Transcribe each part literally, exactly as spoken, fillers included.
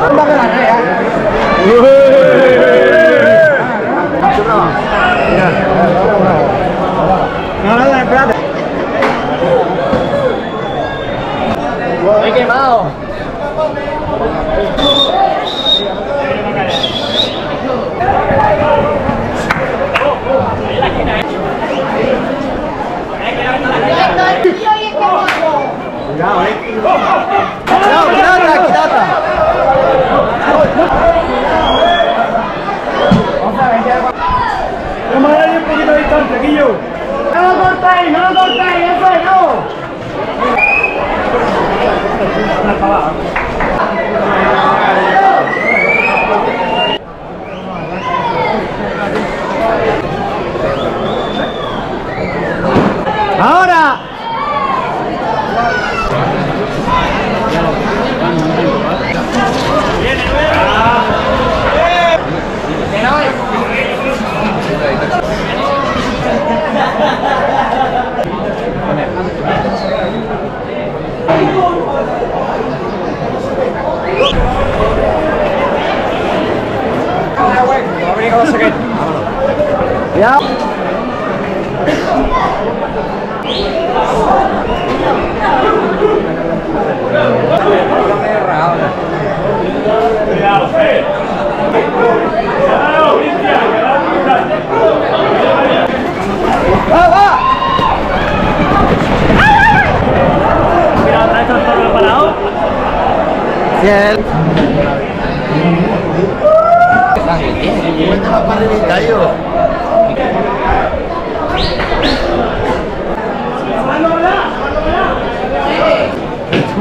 Me he quemado. Cuidado, eh. Cuidado, quítate, quítate. Vamos a darle un poquito de distancia, Guillo. No lo cortáis, no lo cortáis, eso es, no. Ahora. Ya.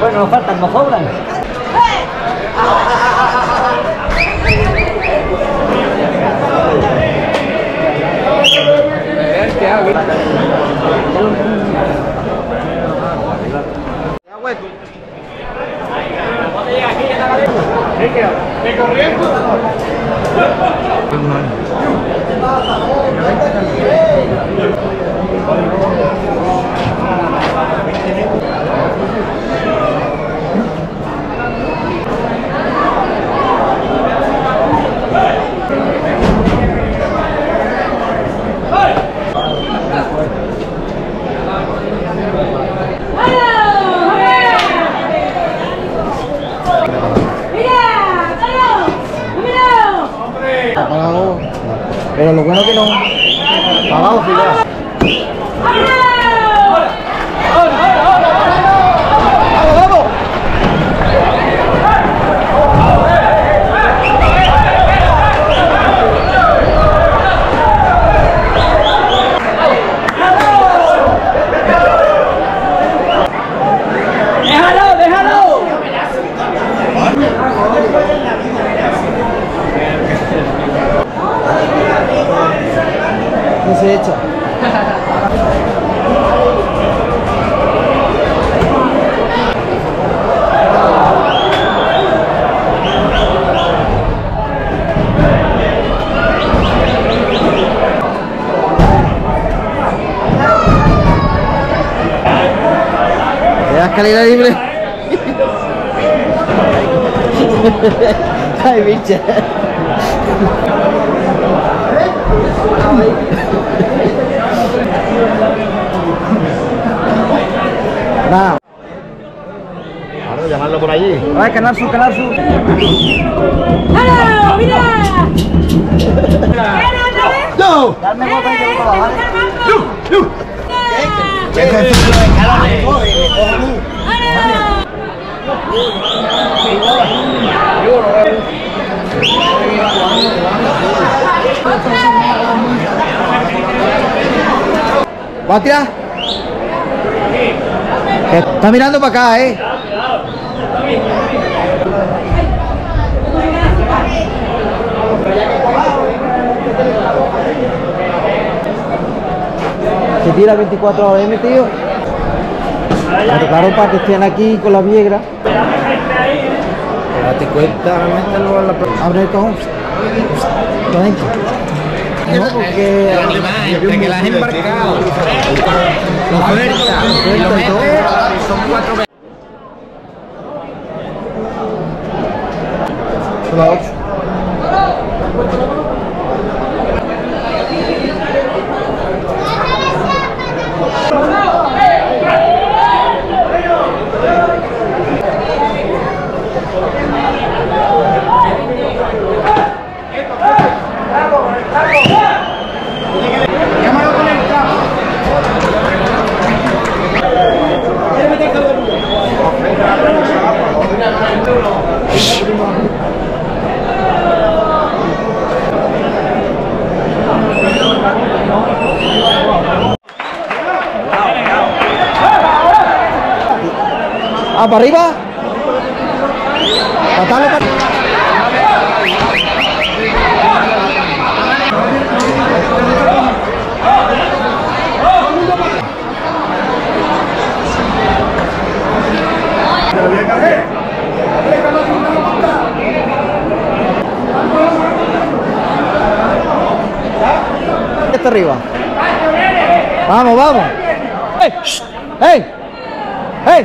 Bueno, nos faltan, nos sobran. Pero lo bueno que no. Abajo, fíjate. Calidad libre. Ay, bicha. Nada. Claro, llamarlo por allí. Ay, canal sur, canal sur. ¡Hala! ¡Mira! ¡No! ¡Dame boca y yo voy a bajar! ¡No! ¡No! ¡Qué es Yo no ¿Va a tirar? Está mirando para acá, ¿eh? Se tira veinticuatro horas, ¿eh, tío? Me tocaron para que estén aquí con la viegra. Date cuenta, mételo a la... Abre el cajón. Está dentro. No, porque... El animal, entre que la has embarcado. Lo suelta, lo mete, son cuatro veces. Ah, para arriba. Matalo, para... Está arriba. Vamos, vamos. ¡Ey! ¡Ey! ¡Ey!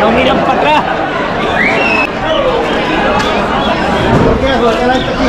¡No miran para atrás!